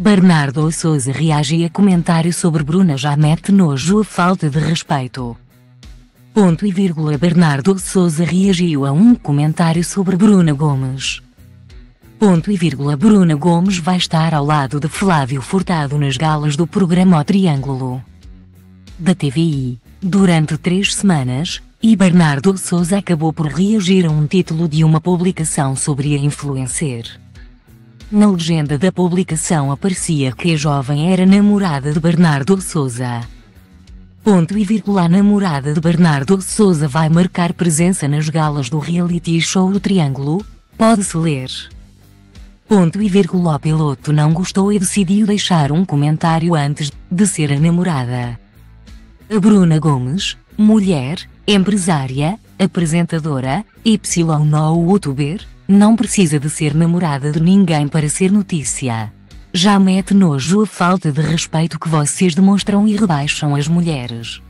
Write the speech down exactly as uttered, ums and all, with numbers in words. Bernardo Sousa reage a comentário sobre Bruna já mete nojo a falta de respeito. Ponto e vírgula Bernardo Sousa reagiu a um comentário sobre Bruna Gomes. Ponto e vírgula Bruna Gomes vai estar ao lado de Flávio Furtado nas galas do programa O Triângulo da T V I, durante três semanas, e Bernardo Sousa acabou por reagir a um título de uma publicação sobre a influencer. Na legenda da publicação aparecia que a jovem era namorada de Bernardo Sousa. Ponto e vírgula a namorada de Bernardo Sousa vai marcar presença nas galas do reality show O Triângulo, pode-se ler. Ponto e vírgula o piloto não gostou e decidiu deixar um comentário antes de ser a namorada. A Bruna Gomes, mulher, empresária, apresentadora, y youtuber, não precisa de ser namorada de ninguém para ser notícia. Já mete nojo a falta de respeito que vocês demonstram e rebaixam as mulheres.